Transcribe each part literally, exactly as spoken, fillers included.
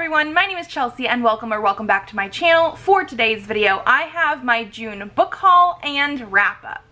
everyone, my name is Chelsea and welcome or welcome back to my channel. For today's video, I have my June book haul and wrap up.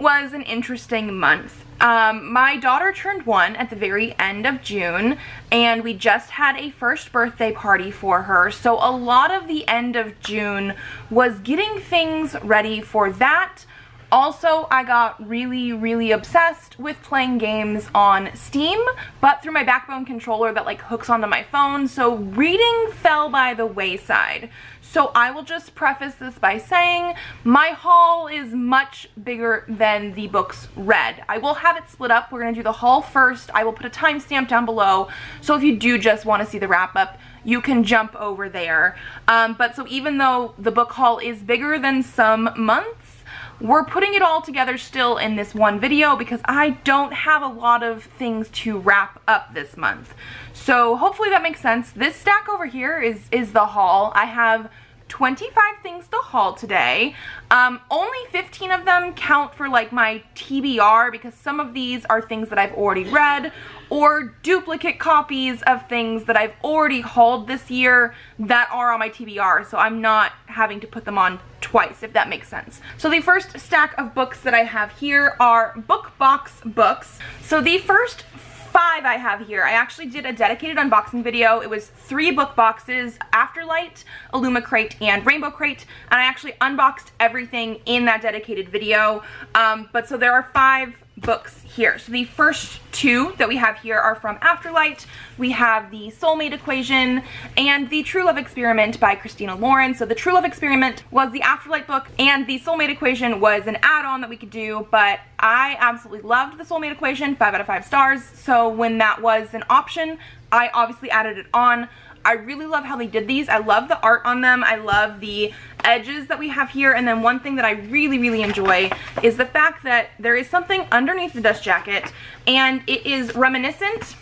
Was an interesting month. Um, my daughter turned one at the very end of June, and we just had a first birthday party for her, so a lot of the end of June was getting things ready for that. Also, I got really, really obsessed with playing games on Steam, but through my Backbone controller that like hooks onto my phone, so reading fell by the wayside. So I will just preface this by saying my haul is much bigger than the books read. I will have it split up. We're going to do the haul first. I will put a timestamp down below, so if you do just want to see the wrap up, you can jump over there. Um, but so even though the book haul is bigger than some months, we're putting it all together still in this one video because I don't have a lot of things to wrap up this month. So hopefully that makes sense. This stack over here is, is the haul. I have twenty-five things to haul today. Um, only fifteen of them count for like my T B R because some of these are things that I've already read or duplicate copies of things that I've already hauled this year that are on my T B R, so I'm not having to put them on twice, if that makes sense. So the first stack of books that I have here are book box books. So the first five I have here, I actually did a dedicated unboxing video. It was three book boxes: Afterlight, Illumicrate, and Rainbow Crate, and I actually unboxed everything in that dedicated video. Um, but so there are five books here. So the first two that we have here are from Afterlight. We have The Soulmate Equation and The True Love Experiment by Christina Lauren. So The True Love Experiment was the Afterlight book, and The Soulmate Equation was an add-on that we could do, but I absolutely loved The Soulmate Equation, five out of five stars. So when that was an option, I obviously added it on. I really love how they did these. I love the art on them. I love the edges that we have here. And then one thing that I really, really enjoy is the fact that there is something underneath the dust jacket, and it is reminiscent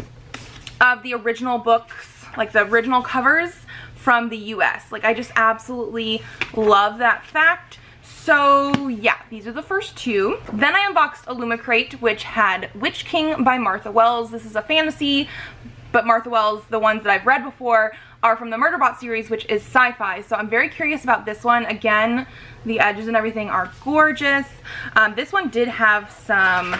of the original books, like the original covers from the U S. Like, I just absolutely love that fact. So yeah, these are the first two. Then I unboxed Illumicrate, which had Witch King by Martha Wells. This is a fantasy, but Martha Wells, the ones that I've read before, are from the Murderbot series, which is sci-fi. So I'm very curious about this one. Again, the edges and everything are gorgeous. Um, this one did have some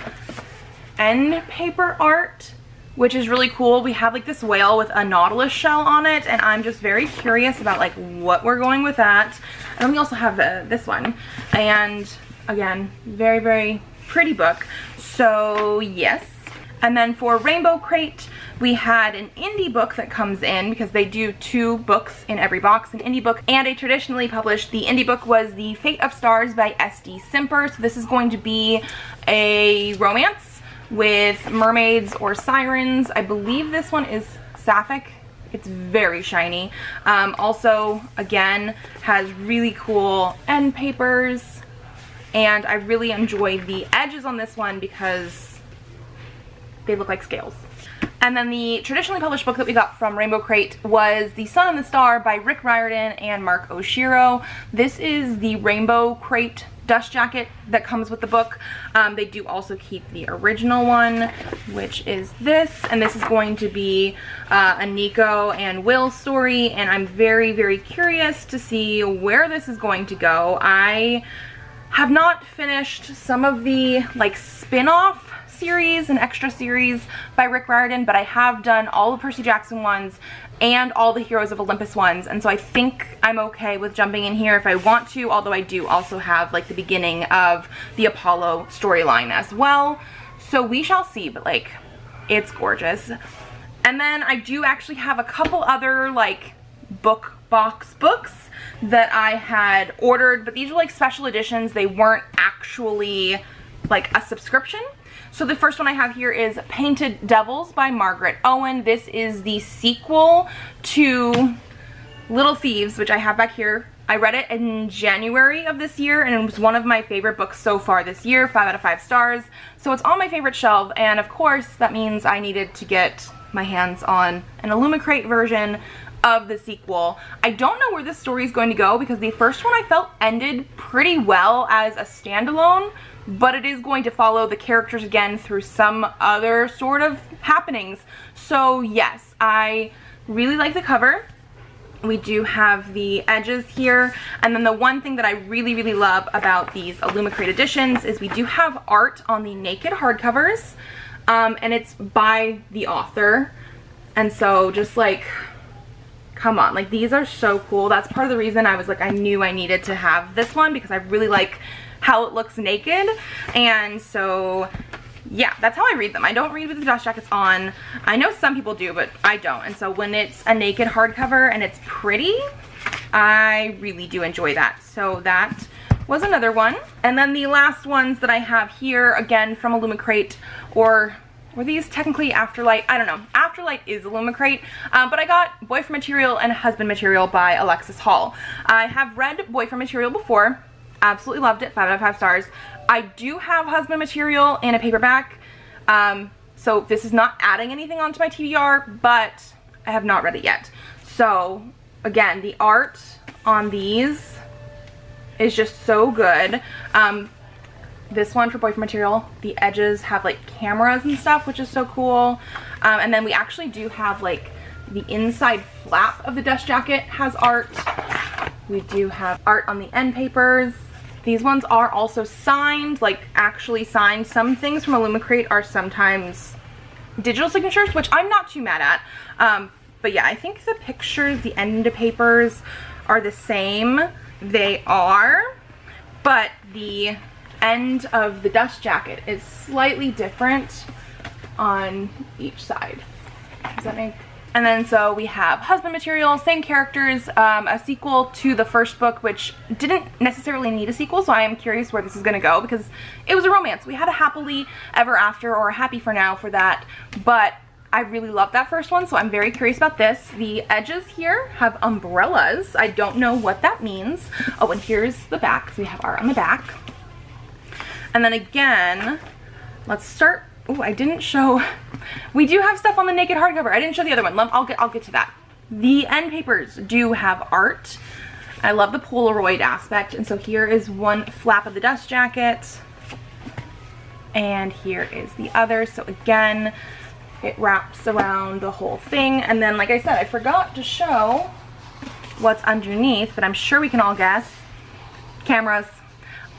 end paper art, which is really cool. We have like this whale with a nautilus shell on it, and I'm just very curious about like what we're going with that. And then we also have uh, this one. And again, very, very pretty book. So yes. And then for Rainbow Crate, we had an indie book that comes in because they do two books in every box, an indie book and a traditionally published. The indie book was The Fate of Stars by S D Simper. So this is going to be a romance with mermaids or sirens. I believe this one is sapphic. It's very shiny. Um, also, again, has really cool end papers. And I really enjoy the edges on this one because they look like scales. And then the traditionally published book that we got from Rainbow Crate was The Sun and the Star by Rick Riordan and Mark Oshiro. This is the Rainbow Crate dust jacket that comes with the book. Um, they do also keep the original one, which is this. And this is going to be uh, a Nico and Will story. And I'm very, very curious to see where this is going to go. I have not finished some of the like spin-off series and extra series by Rick Riordan, but I have done all the Percy Jackson ones and all the Heroes of Olympus ones, and so I think I'm okay with jumping in here if I want to, although I do also have like the beginning of the Apollo storyline as well, so we shall see. But like, it's gorgeous. And then I do actually have a couple other like book box books that I had ordered, but these were like special editions. They weren't actually like a subscription. So the first one I have here is Painted Devils by Margaret Owen. This is the sequel to Little Thieves, which I have back here. I read it in January of this year, and it was one of my favorite books so far this year, five out of five stars. So it's on my favorite shelf, and of course that means I needed to get my hands on an Illumicrate version of the sequel. I don't know where this story is going to go because the first one I felt ended pretty well as a standalone, but it is going to follow the characters again through some other sort of happenings. So yes, I really like the cover. We do have the edges here, and then the one thing that I really really love about these Illumicrate editions is we do have art on the naked hardcovers, um, and it's by the author, and so just like, come on, like these are so cool. That's part of the reason I was like, I knew I needed to have this one because I really like how it looks naked, and so yeah, that's how I read them. I don't read with the dust jackets on. I know some people do, but I don't. And so when it's a naked hardcover and it's pretty, I really do enjoy that. So that was another one. And then the last ones that I have here, again, from Illumicrate, or were these technically Afterlight? I don't know. Afterlight is Illumicrate, um, but I got Boyfriend Material and Husband Material by Alexis Hall. I have read Boyfriend Material before. Absolutely loved it. Five out of five stars. I do have Husband Material in a paperback, um, so this is not adding anything onto my T B R, but I have not read it yet. So again, the art on these is just so good. Um, this one for Boyfriend Material, the edges have like cameras and stuff, which is so cool. Um, and then we actually do have like the inside flap of the dust jacket has art. We do have art on the end papers. These ones are also signed, like actually signed. Some things from Illumicrate are sometimes digital signatures, which I'm not too mad at. Um, but yeah, I think the pictures, the end papers are the same. They are, but the end of the dust jacket is slightly different on each side. Does that make sense? And then so we have Husband Material, same characters, um, a sequel to the first book, which didn't necessarily need a sequel, so I am curious where this is going to go because it was a romance. We had a happily ever after, or a happy for now for that, but I really loved that first one, so I'm very curious about this. The edges here have umbrellas. I don't know what that means. Oh, and here's the back, so we have art on the back. And then again, let's start... Oh, I didn't show... We do have stuff on the naked hardcover. I didn't show the other one. I'll get, I'll get to that. The end papers do have art. I love the Polaroid aspect. And so here is one flap of the dust jacket. And here is the other. So again, it wraps around the whole thing. And then, like I said, I forgot to show what's underneath, but I'm sure we can all guess. Cameras.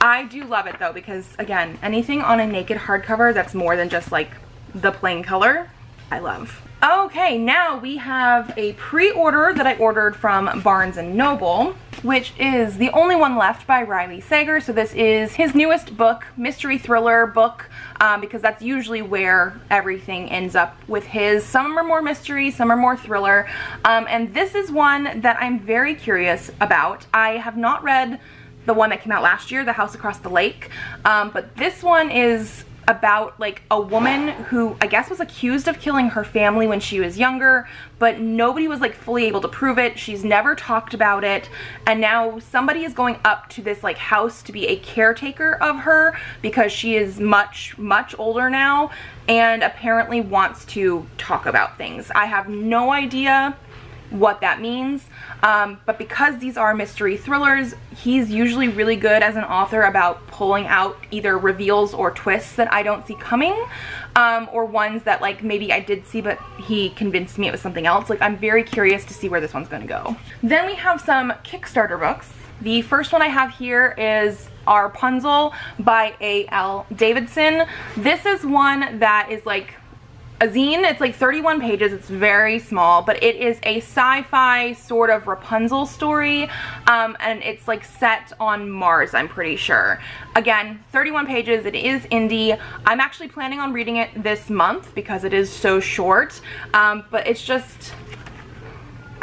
I do love it though, because again, anything on a naked hardcover that's more than just like the plain color, I love. Okay, now we have a pre-order that I ordered from Barnes and Noble, which is The Only One Left by Riley Sager. So this is his newest book, mystery thriller book, um, because that's usually where everything ends up with his. Some are more mystery, some are more thriller, um, and this is one that I'm very curious about. I have not read the one that came out last year, The House Across the Lake. Um, but this one is about like a woman who I guess was accused of killing her family when she was younger, but nobody was like fully able to prove it. She's never talked about it. And now somebody is going up to this like house to be a caretaker of her because she is much, much older now and apparently wants to talk about things. I have no idea what that means, um, but because these are mystery thrillers, he's usually really good as an author about pulling out either reveals or twists that I don't see coming, um, or ones that like maybe I did see but he convinced me it was something else. Like, I'm very curious to see where this one's gonna go. Then we have some Kickstarter books. The first one I have here is R P N Z L by A L Davidson. This is one that is like a zine. It's like thirty-one pages. It's very small, but it is a sci-fi sort of Rapunzel story, um, and it's like set on Mars, I'm pretty sure. Again, thirty-one pages. It is indie. I'm actually planning on reading it this month because it is so short, um, but it's just,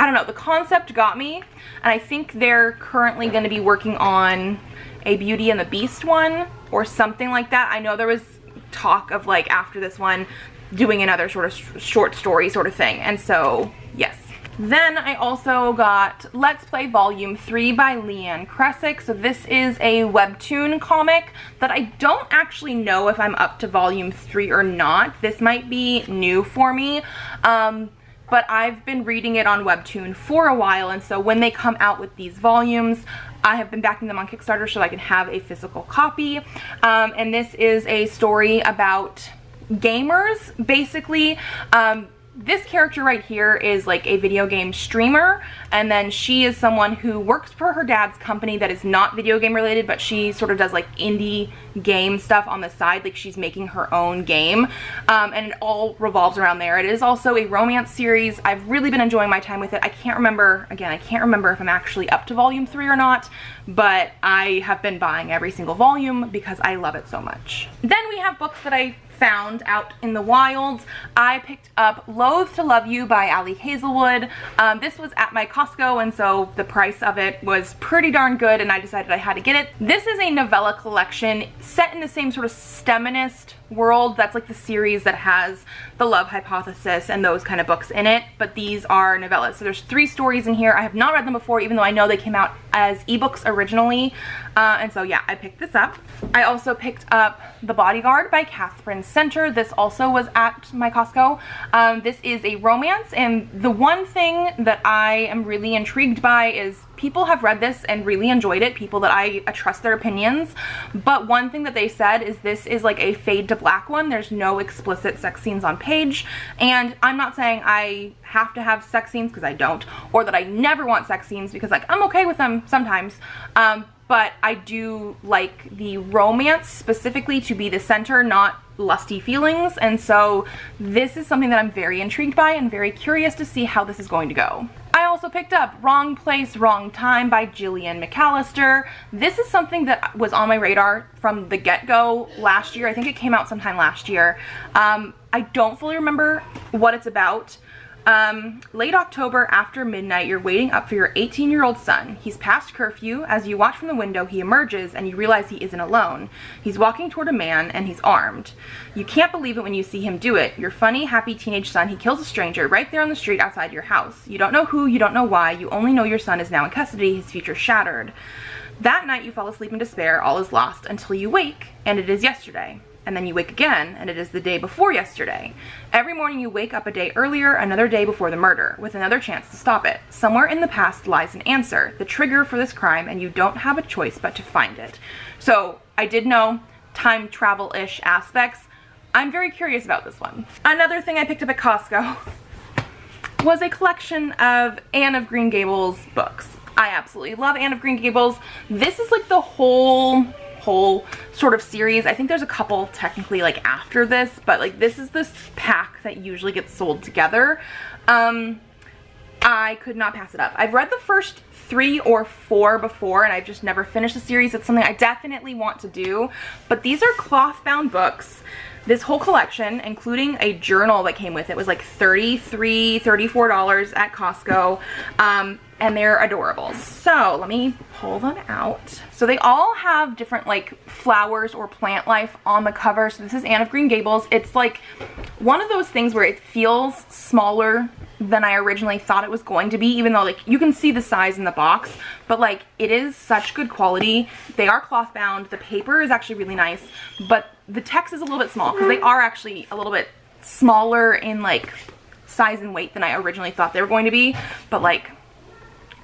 I don't know, the concept got me, and I think they're currently going to be working on a Beauty and the Beast one or something like that. I know there was talk of like after this one doing another sort of short story sort of thing, and so yes. Then I also got Let's Play Volume three by Leanne Cressick. So this is a Webtoon comic that I don't actually know if I'm up to Volume three or not. This might be new for me, um, but I've been reading it on Webtoon for a while, and so when they come out with these volumes, I have been backing them on Kickstarter so I can have a physical copy. Um, and this is a story about gamers, basically. Um, this character right here is like a video game streamer, and then she is someone who works for her dad's company that is not video game related, but she sort of does like indie game stuff on the side, like she's making her own game, um, and it all revolves around there. It is also a romance series. I've really been enjoying my time with it. I can't remember, again, I can't remember if I'm actually up to volume three or not, but I have been buying every single volume because I love it so much. Then we have books that I found out in the wild. I picked up Loathe to Love You by Allie Hazelwood. Um, this was at my Costco, and so the price of it was pretty darn good, and I decided I had to get it. This is a novella collection set in the same sort of STEMinist world. That's like the series that has The Love Hypothesis and those kind of books in it, but these are novellas. So there's three stories in here. I have not read them before, even though I know they came out as ebooks originally, uh, and so yeah, I picked this up. I also picked up The Bodyguard by Catherine Center. This also was at my Costco. Um, this is a romance, and the one thing that I am really intrigued by is people have read this and really enjoyed it, people that I trust their opinions, but one thing that they said is this is like a fade to black one. There's no explicit sex scenes on page, and I'm not saying I have to have sex scenes, because I don't, or that I never want sex scenes, because like I'm okay with them sometimes, um, but I do like the romance specifically to be the center, not lusty feelings, and so this is something that I'm very intrigued by and very curious to see how this is going to go. I also picked up Wrong Place, Wrong Time by Jillian McAllister. This is something that was on my radar from the get-go last year. I think it came out sometime last year. Um, I don't fully remember what it's about. Um, late October after midnight, you're waiting up for your eighteen-year-old son. He's past curfew. As you watch from the window, he emerges and you realize he isn't alone. He's walking toward a man and he's armed. You can't believe it when you see him do it. Your funny, happy teenage son, he kills a stranger right there on the street outside your house. You don't know who, you don't know why, you only know your son is now in custody, his future shattered. That night you fall asleep in despair, all is lost, until you wake, and it is yesterday. And then you wake again, and it is the day before yesterday. Every morning you wake up a day earlier, another day before the murder, with another chance to stop it. Somewhere in the past lies an answer, the trigger for this crime, and you don't have a choice but to find it. So I did know time travel-ish aspects. I'm very curious about this one. Another thing I picked up at Costco was a collection of Anne of Green Gables books. I absolutely love Anne of Green Gables. This is like the whole... whole sort of series. I think there's a couple technically like after this, but like this is this pack that usually gets sold together. Um, I could not pass it up. I've read the first three or four before and I've just never finished the series. It's something I definitely want to do, but these are cloth-bound books. This whole collection, including a journal that came with it, was like thirty-three dollars, thirty-four dollars at Costco. Um, and they're adorable. So let me pull them out. So they all have different like flowers or plant life on the cover. So this is Anne of Green Gables. It's like one of those things where it feels smaller than I originally thought it was going to be, even though like you can see the size in the box, but like it is such good quality. They are cloth bound. The paper is actually really nice, but the text is a little bit small because they are actually a little bit smaller in like size and weight than I originally thought they were going to be, but like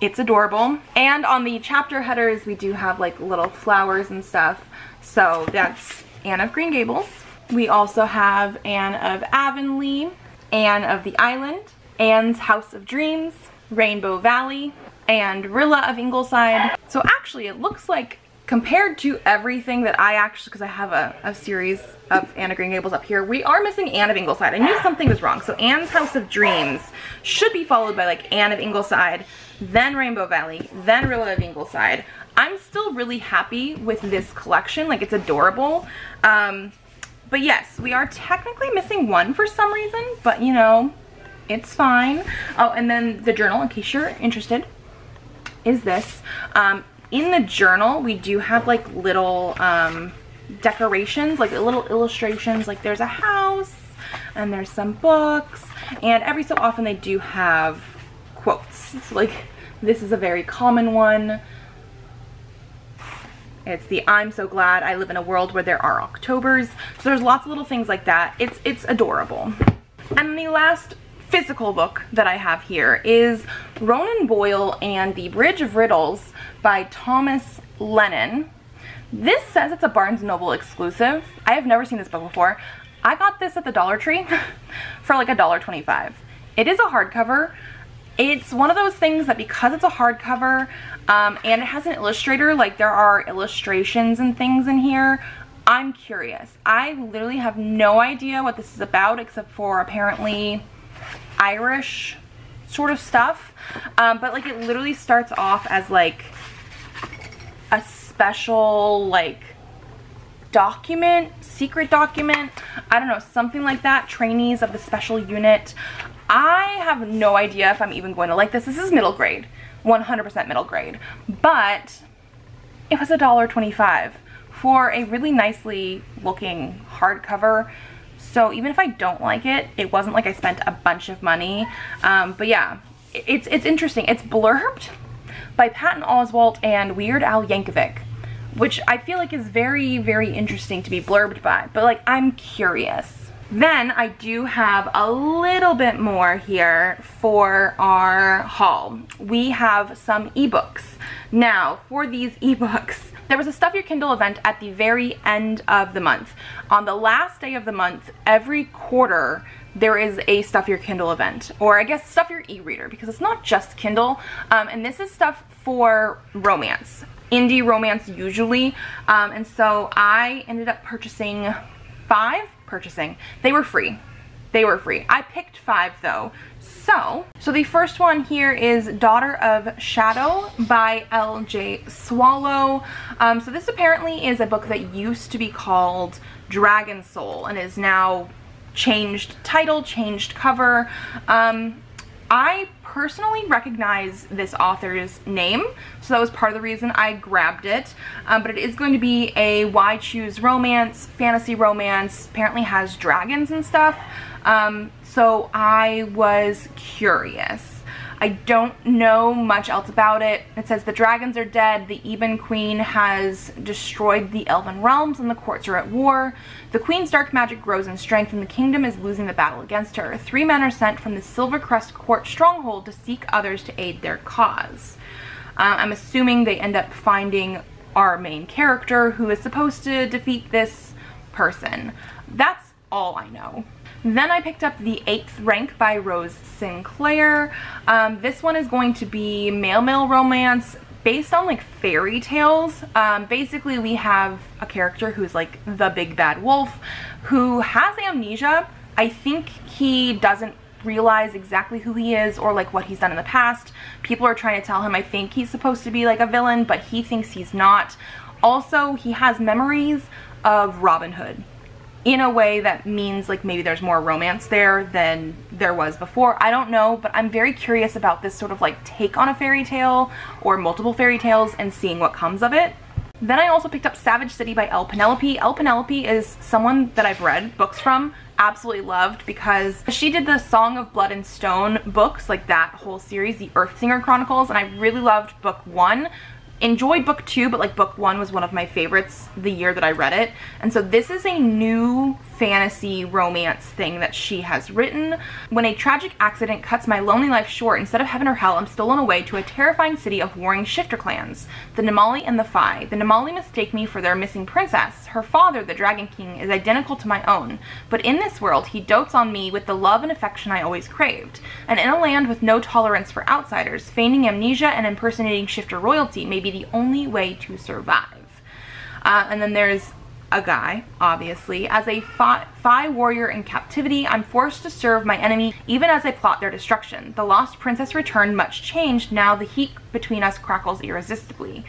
it's adorable. And on the chapter headers, we do have like little flowers and stuff. So that's Anne of Green Gables. We also have Anne of Avonlea, Anne of the Island, Anne's House of Dreams, Rainbow Valley, and Rilla of Ingleside. So actually it looks like compared to everything that I actually, because I have a, a series of Anne of Green Gables up here, we are missing Anne of Ingleside. I knew something was wrong. So Anne's House of Dreams should be followed by like Anne of Ingleside, then Rainbow Valley, then Rilla of Ingleside. I'm still really happy with this collection. Like it's adorable. Um, but yes, we are technically missing one for some reason, but you know, it's fine. Oh, and then the journal, in case you're interested, is this. Um, In the journal, we do have like little um, decorations, like little illustrations, like there's a house and there's some books, and every so often they do have quotes. So like this is a very common one. It's the "I'm so glad I live in a world where there are Octobers." So there's lots of little things like that. It's, it's adorable. And the last physical book that I have here is Ronan Boyle and the Bridge of Riddles by Thomas Lennon. This says it's a Barnes and Noble exclusive. I have never seen this book before. I got this at the Dollar Tree for like a dollar twenty-five. It is a hardcover. It's one of those things that because it's a hardcover um, and it has an illustrator, like there are illustrations and things in here, I'm curious. I literally have no idea what this is about except for apparently Irish sort of stuff. Um, but like it literally starts off as like a special like document, secret document, I don't know, something like that, trainees of the special unit. I have no idea if I'm even going to like this. This is middle grade, one hundred percent middle grade, but it was a dollar twenty-five. For a really nicely looking hardcover. So even if I don't like it, it wasn't like I spent a bunch of money. Um, but yeah, it's it's interesting. It's blurbed by Patton Oswalt and Weird Al Yankovic, which I feel like is very, very interesting to be blurbed by. But like, I'm curious. Then I do have a little bit more here for our haul. We have some ebooks. Now, for these ebooks, there was a Stuff Your Kindle event at the very end of the month. On the last day of the month, every quarter, there is a Stuff Your Kindle event, or I guess Stuff Your e-reader, because it's not just Kindle. Um, and this is stuff for romance, indie romance usually. Um, and so I ended up purchasing five, purchasing, they were free. They were free. I picked five though. So, so the first one here is Daughter of Shadow by L J Swallow. Um, so this apparently is a book that used to be called Dragon Soul and is now changed title, changed cover. Um, I personally recognize this author's name, so that was part of the reason I grabbed it. Um, but it is going to be a why choose romance, fantasy romance, apparently has dragons and stuff. Um, so I was curious. I don't know much else about it. It says the dragons are dead, the Eben Queen has destroyed the Elven realms, and the courts are at war. The Queen's dark magic grows in strength, and the kingdom is losing the battle against her. Three men are sent from the Silvercrest Court stronghold to seek others to aid their cause. Uh, I'm assuming they end up finding our main character, who is supposed to defeat this person. That's all I know. Then I picked up The Eighth Rank by Rose Sinclair. Um, this one is going to be male-male romance based on like fairy tales. Um, basically we have a character who's like the big bad wolf who has amnesia. I think he doesn't realize exactly who he is or like what he's done in the past. People are trying to tell him I think he's supposed to be like a villain, but he thinks he's not. Also, he has memories of Robin Hood, in a way that means like maybe there's more romance there than there was before. I don't know, but I'm very curious about this sort of like take on a fairy tale or multiple fairy tales and seeing what comes of it. Then I also picked up Savage City by Elle Penelope. Elle Penelope is someone that I've read books from, absolutely loved, because she did the Song of Blood and Stone books, like that whole series, the Earthsinger Chronicles, and I really loved book one. Enjoyed book two, but like book one was one of my favorites the year that I read it. And so this is a new fantasy romance thing that she has written. When a tragic accident cuts my lonely life short, instead of heaven or hell, I'm stolen away to a terrifying city of warring shifter clans, the Namali and the Fi. The Namali mistake me for their missing princess. Her father, the Dragon King, is identical to my own, but in this world, he dotes on me with the love and affection I always craved. And in a land with no tolerance for outsiders, feigning amnesia and impersonating shifter royalty may be the only way to survive. Uh, and then there's a guy, obviously. As a Fi warrior in captivity, I'm forced to serve my enemy even as I plot their destruction. The lost princess returned much changed. Now the heat between us crackles irresistibly.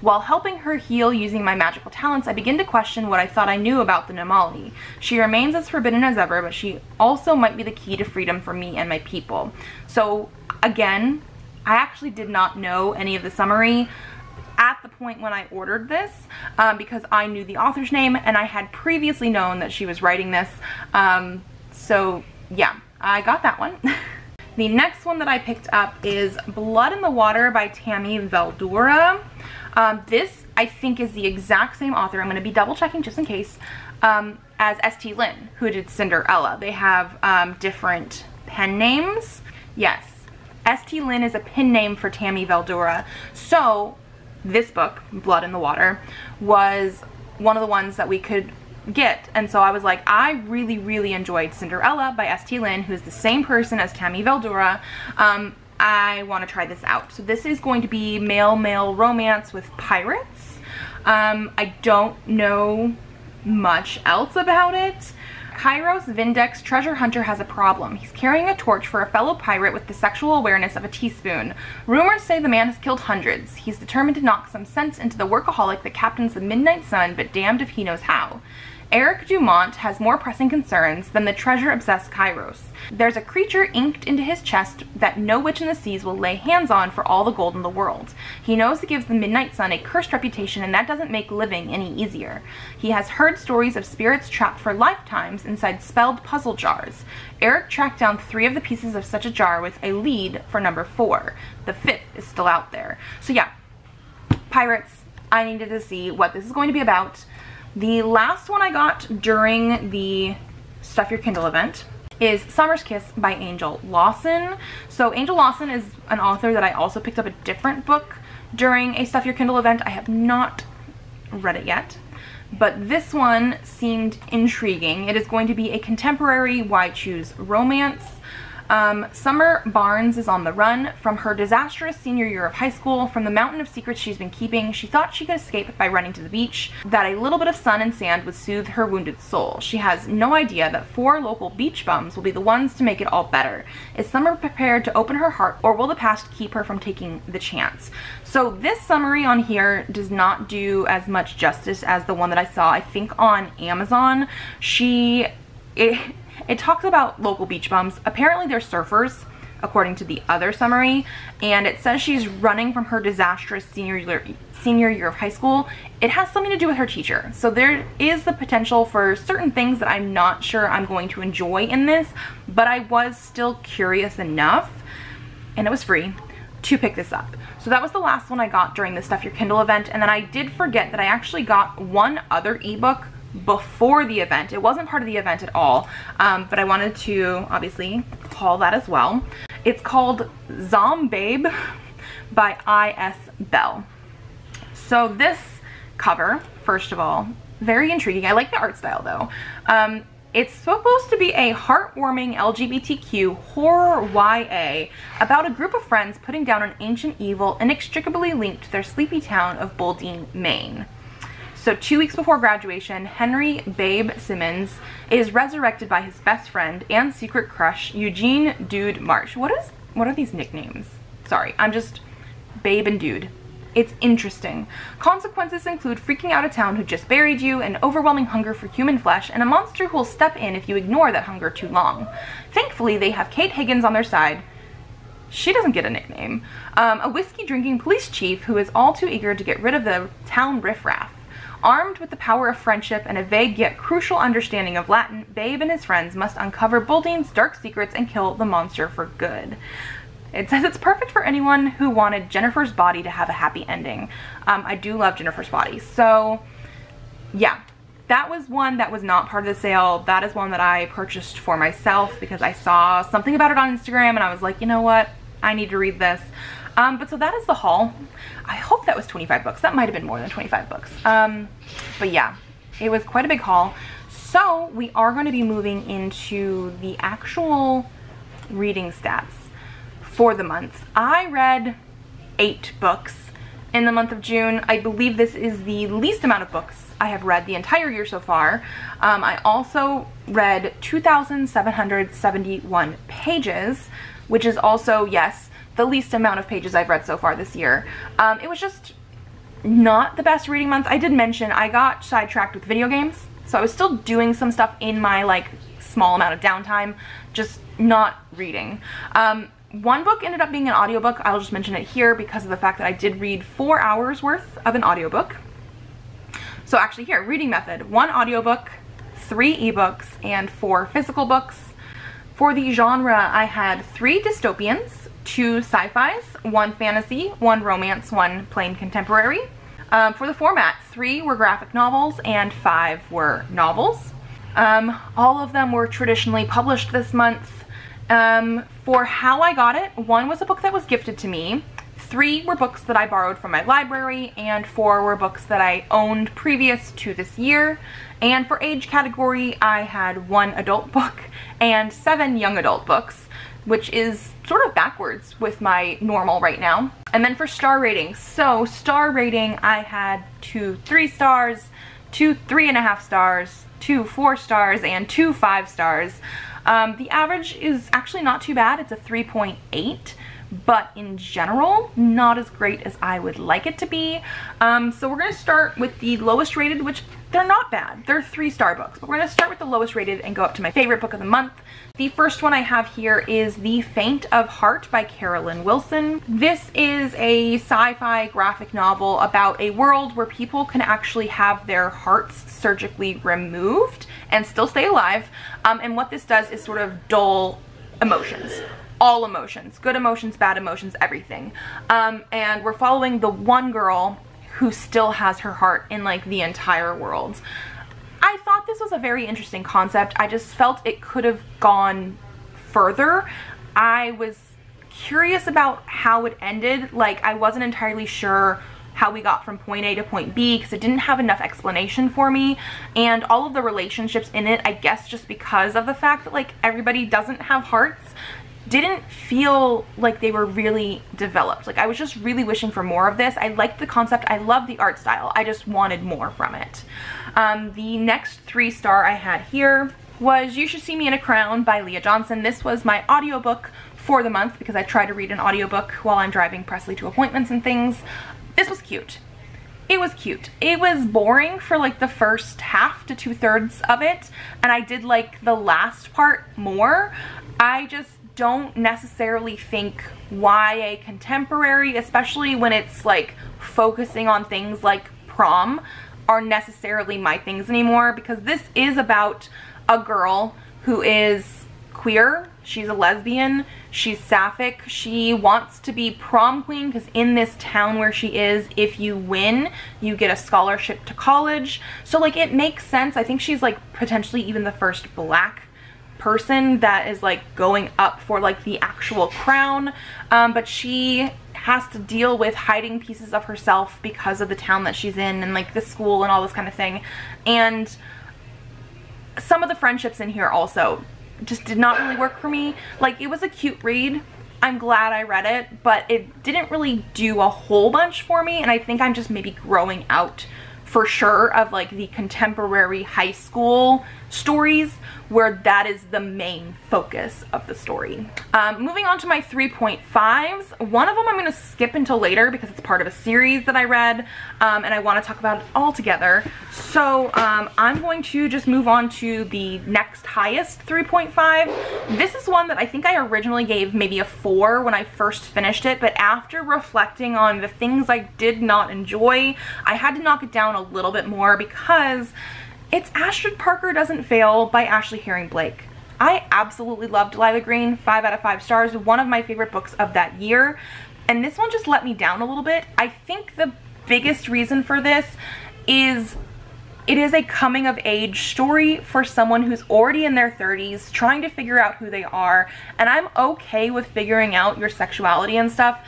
While helping her heal using my magical talents, I begin to question what I thought I knew about the Namali. She remains as forbidden as ever, but she also might be the key to freedom for me and my people. So again, I actually did not know any of the summary at the point when I ordered this, um, because I knew the author's name and I had previously known that she was writing this. Um, so yeah, I got that one. The next one that I picked up is Blood in the Water by Tammy Veldora. Um, this I think is the exact same author, I'm going to be double checking just in case, um, as S T Lynn, who did Cinderella. They have um, different pen names. Yes, S T. Lynn is a pen name for Tammy Veldora. So this book, Blood in the Water, was one of the ones that we could get. And so I was like, I really, really enjoyed Cinderella by S T. Lynn, who's the same person as Tammy Veldora. Um, I want to try this out. So this is going to be male male romance with pirates. Um, I don't know much else about it. Kairos Vindex treasure hunter has a problem. He's carrying a torch for a fellow pirate with the sexual awareness of a teaspoon. Rumors say the man has killed hundreds. He's determined to knock some sense into the workaholic that captains the Midnight Sun, but damned if he knows how. Eric Dumont has more pressing concerns than the treasure-obsessed Kairos. There's a creature inked into his chest that no witch in the seas will lay hands on for all the gold in the world. He knows it gives the Midnight Sun a cursed reputation, and that doesn't make living any easier. He has heard stories of spirits trapped for lifetimes inside spelled puzzle jars. Eric tracked down three of the pieces of such a jar with a lead for number four. The fifth is still out there. So yeah, pirates, I needed to see what this is going to be about. The last one I got during the Stuff Your Kindle event is Summer's Kiss by Angel Lawson. So Angel Lawson is an author that I also picked up a different book during a Stuff Your Kindle event. I have not read it yet, but this one seemed intriguing. It is going to be a contemporary why choose romance. Um, Summer Barnes is on the run from her disastrous senior year of high school. From the mountain of secrets she's been keeping, she thought she could escape by running to the beach, that a little bit of sun and sand would soothe her wounded soul. She has no idea that four local beach bums will be the ones to make it all better. Is Summer prepared to open her heart, or will the past keep her from taking the chance? So this summary on here does not do as much justice as the one that I saw, I think, on Amazon. She... It, It talks about local beach bums. Apparently they're surfers, according to the other summary, and it says she's running from her disastrous senior year, senior year of high school. It has something to do with her teacher. So there is the potential for certain things that I'm not sure I'm going to enjoy in this, but I was still curious enough, and it was free, to pick this up. So that was the last one I got during the Stuff Your Kindle event, and then I did forget that I actually got one other ebook before the event. It wasn't part of the event at all, um, but I wanted to obviously haul that as well. It's called Zombabe by I S Bell. So this cover, first of all, very intriguing. I like the art style though. Um, it's supposed to be a heartwarming L G B T Q horror Y A about a group of friends putting down an ancient evil inextricably linked to their sleepy town of Boldine, Maine. So two weeks before graduation, Henry Babe Simmons is resurrected by his best friend and secret crush, Eugene Dude March. What is, what are these nicknames? Sorry, I'm just Babe and Dude. It's interesting. Consequences include freaking out a town who just buried you, an overwhelming hunger for human flesh, and a monster who will step in if you ignore that hunger too long. Thankfully, they have Kate Higgins on their side. She doesn't get a nickname. Um, a whiskey-drinking police chief who is all too eager to get rid of the town riffraff. Armed with the power of friendship and a vague yet crucial understanding of Latin, Babe and his friends must uncover Boldine's dark secrets and kill the monster for good. It says it's perfect for anyone who wanted Jennifer's Body to have a happy ending. Um, I do love Jennifer's Body. So yeah, that was one that was not part of the sale. That is one that I purchased for myself because I saw something about it on Instagram and I was like, you know what? I need to read this. Um, but so that is the haul. I hope that was twenty-five bucks. That might have been more than twenty-five bucks. Um, but yeah, it was quite a big haul. So we are going to be moving into the actual reading stats for the month. I read eight books in the month of June. I believe this is the least amount of books I have read the entire year so far. Um, I also read two thousand seven hundred seventy-one pages, which is also, yes, the least amount of pages I've read so far this year. Um, it was just not the best reading month. I did mention I got sidetracked with video games, so I was still doing some stuff in my like small amount of downtime, just not reading. Um, one book ended up being an audiobook. I'll just mention it here because of the fact that I did read four hours worth of an audiobook. So actually here, reading method, one audiobook, three ebooks, and four physical books. For the genre, I had three dystopians, two sci-fis, one fantasy, one romance, one plain contemporary. Um, for the format, three were graphic novels and five were novels. Um, all of them were traditionally published this month, um, for how I got it. One was a book that was gifted to me, three were books that I borrowed from my library, and four were books that I owned previous to this year. And for age category, I had one adult book and seven young adult books, which is sort of backwards with my normal right now. And then for star rating, so star rating, I had two three stars, two three and a half stars, two four stars, and two five stars. Um, the average is actually not too bad, it's a three point eight. But in general, not as great as I would like it to be. Um, so we're going to start with the lowest rated, which they're not bad. They're three-star books, but we're going to start with the lowest rated and go up to my favorite book of the month. The first one I have here is The Faint of Heart by Carolyn Wilson. This is a sci-fi graphic novel about a world where people can actually have their hearts surgically removed and still stay alive. Um, and what this does is sort of dull emotions. All emotions, good emotions, bad emotions, everything. Um, and we're following the one girl who still has her heart in like the entire world. I thought this was a very interesting concept. I just felt it could have gone further. I was curious about how it ended. Like, I wasn't entirely sure how we got from point A to point B because it didn't have enough explanation for me, and all of the relationships in it, I guess just because of the fact that like everybody doesn't have hearts, didn't feel like they were really developed. Like, I was just really wishing for more of this. I liked the concept, I love the art style, I just wanted more from it. Um, the next three star I had here was You Should See Me in a Crown by Leah Johnson. This was my audiobook for the month because I try to read an audiobook while I'm driving Presley to appointments and things. This was cute. It was cute. It was boring for like the first half to two thirds of it, and I did like the last part more. I just don't necessarily think Y A contemporary, especially when it's like focusing on things like prom, are necessarily my things anymore, because this is about a girl who is queer, she's a lesbian, she's sapphic, she wants to be prom queen because in this town where she is, if you win, you get a scholarship to college. So like it makes sense. I think she's like potentially even the first black person that is like going up for like the actual crown, um, but she has to deal with hiding pieces of herself because of the town that she's in and like the school and all this kind of thing. And some of the friendships in here also just did not really work for me. Like, it was a cute read, I'm glad I read it, but it didn't really do a whole bunch for me, and I think I'm just maybe growing out for sure of like the contemporary high school stories where that is the main focus of the story. Um, moving on to my three point fives, one of them I'm going to skip until later because it's part of a series that I read, um, and I want to talk about it all together. So um, I'm going to just move on to the next highest three point five. This is one that I think I originally gave maybe a four when I first finished it, but after reflecting on the things I did not enjoy, I had to knock it down a little bit more, because it's Astrid Parker Doesn't Fail by Ashley Herring Blake. I absolutely loved Delilah Green, five out of five stars, one of my favorite books of that year, and this one just let me down a little bit. I think the biggest reason for this is it is a coming of age story for someone who's already in their thirties trying to figure out who they are, and I'm okay with figuring out your sexuality and stuff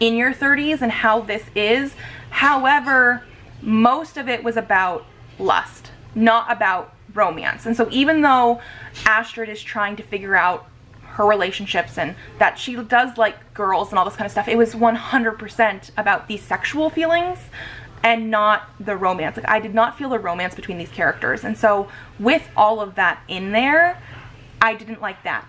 in your thirties and how this is. However, most of it was about lust, not about romance. And so even though Astrid is trying to figure out her relationships and that she does like girls and all this kind of stuff, it was one hundred percent about these sexual feelings and not the romance. Like, I did not feel the romance between these characters. And so with all of that in there, I didn't like that.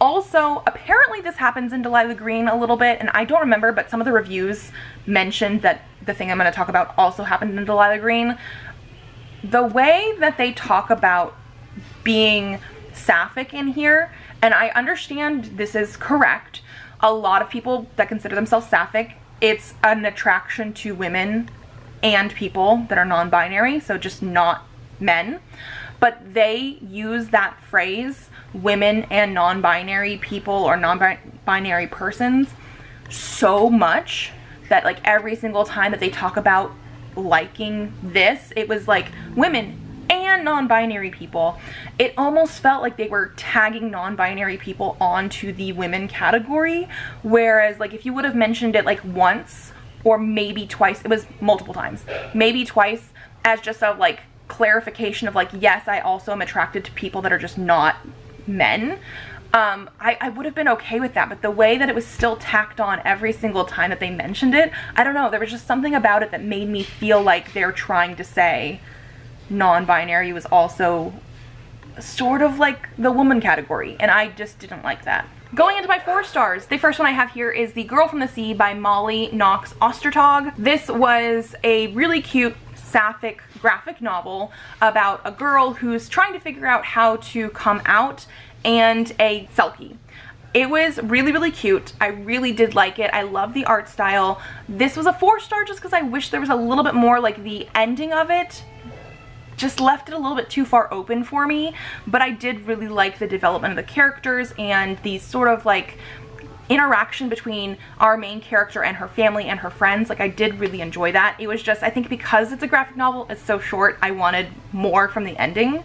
Also, apparently this happens in Delilah Green a little bit, and I don't remember, but some of the reviews mentioned that the thing I'm going to talk about also happened in Delilah Green. The way that they talk about being sapphic in here, and I understand this is correct, a lot of people that consider themselves sapphic, it's an attraction to women and people that are non-binary, so just not men. But they use that phrase, women and non-binary people or non-binary persons, so much that like every single time that they talk about liking this, it was like women and and non-binary people, it almost felt like they were tagging non-binary people onto the women category, whereas like if you would have mentioned it like once or maybe twice, it was multiple times, maybe twice, as just a like clarification of like, yes, I also am attracted to people that are just not men, um, I, I would have been okay with that. But the way that it was still tacked on every single time that they mentioned it, I don't know, there was just something about it that made me feel like they're trying to say non-binary was also sort of like the woman category, and I just didn't like that. Going into my four stars, the first one I have here is The Girl from the Sea by Molly Knox Ostertag. This was a really cute sapphic graphic novel about a girl who's trying to figure out how to come out and a selkie. It was really, really cute. I really did like it. I love the art style. This was a four star just because I wish there was a little bit more, like the ending of it just left it a little bit too far open for me, but I did really like the development of the characters and the sort of like interaction between our main character and her family and her friends. Like I did really enjoy that. It was just, I think because it's a graphic novel, it's so short, I wanted more from the ending.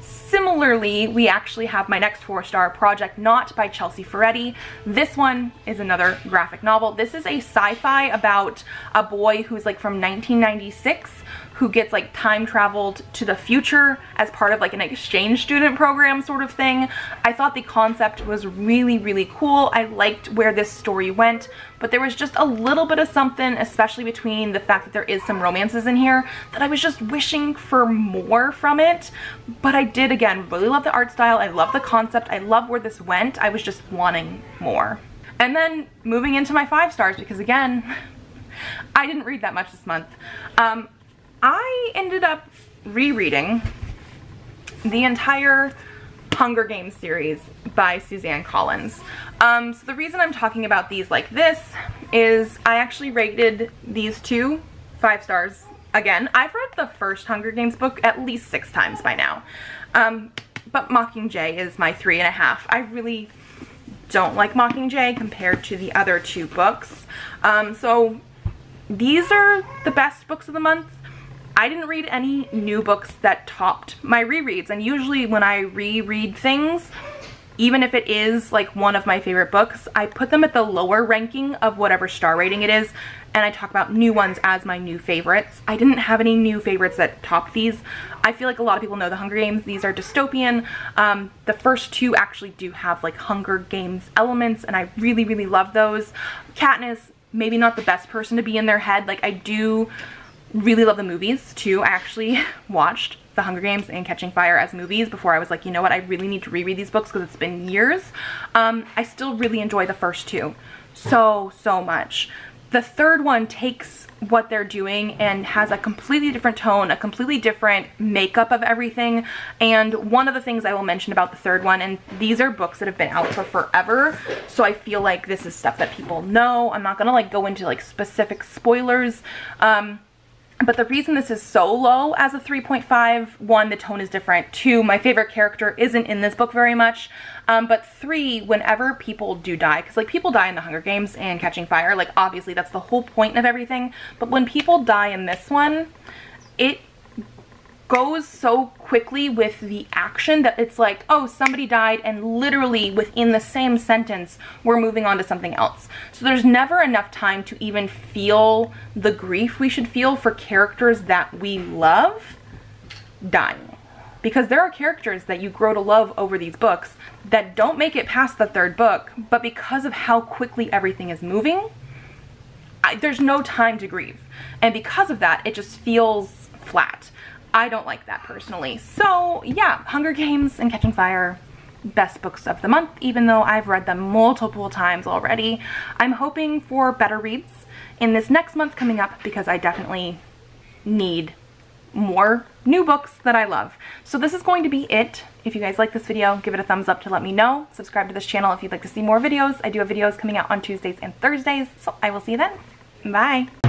Similarly, we actually have my next four-star, Project Knot by Chelsea Ferretti. This one is another graphic novel. This is a sci-fi about a boy who's like from nineteen ninety-six who gets like time traveled to the future as part of like an exchange student program sort of thing. I thought the concept was really, really cool. I liked where this story went, but there was just a little bit of something, especially between the fact that there is some romances in here, that I was just wishing for more from it. But I did, again, really love the art style. I love the concept. I love where this went. I was just wanting more. And then moving into my five stars, because again, I didn't read that much this month. Um, I ended up rereading the entire Hunger Games series by Suzanne Collins. Um, so the reason I'm talking about these like this is I actually rated these two five stars. Again, I've read the first Hunger Games book at least six times by now. Um, but Mockingjay is my three and a half. I really don't like Mockingjay compared to the other two books. Um, so these are the best books of the month. I didn't read any new books that topped my rereads, and usually when I reread things, even if it is like one of my favorite books, I put them at the lower ranking of whatever star rating it is, and I talk about new ones as my new favorites. I didn't have any new favorites that topped these. I feel like a lot of people know The Hunger Games. These are dystopian. Um, the first two actually do have like Hunger Games elements, and I really, really love those. Katniss, maybe not the best person to be in their head. Like I do really love the movies too. I actually watched The Hunger Games and Catching Fire as movies before I was like, you know what, I really need to reread these books because it's been years. Um, I still really enjoy the first two so, so much. The third one takes what they're doing and has a completely different tone, a completely different makeup of everything. And one of the things I will mention about the third one, and these are books that have been out for forever, so I feel like this is stuff that people know. I'm not gonna like go into like specific spoilers. Um, But the reason this is so low as a three point five, one, the tone is different, two, my favorite character isn't in this book very much, um, but three, whenever people do die, because like people die in The Hunger Games and Catching Fire, like obviously that's the whole point of everything, but when people die in this one, it goes so quickly with the action that it's like, oh, somebody died, and literally within the same sentence we're moving on to something else. So there's never enough time to even feel the grief we should feel for characters that we love dying, because there are characters that you grow to love over these books that don't make it past the third book, but because of how quickly everything is moving, I, there's no time to grieve, and because of that it just feels flat. I don't like that personally. So yeah, Hunger Games and Catching Fire, best books of the month, even though I've read them multiple times already. I'm hoping for better reads in this next month coming up, because I definitely need more new books that I love. So this is going to be it. If you guys like this video, give it a thumbs up to let me know. Subscribe to this channel if you'd like to see more videos. I do have videos coming out on Tuesdays and Thursdays, so I will see you then. Bye.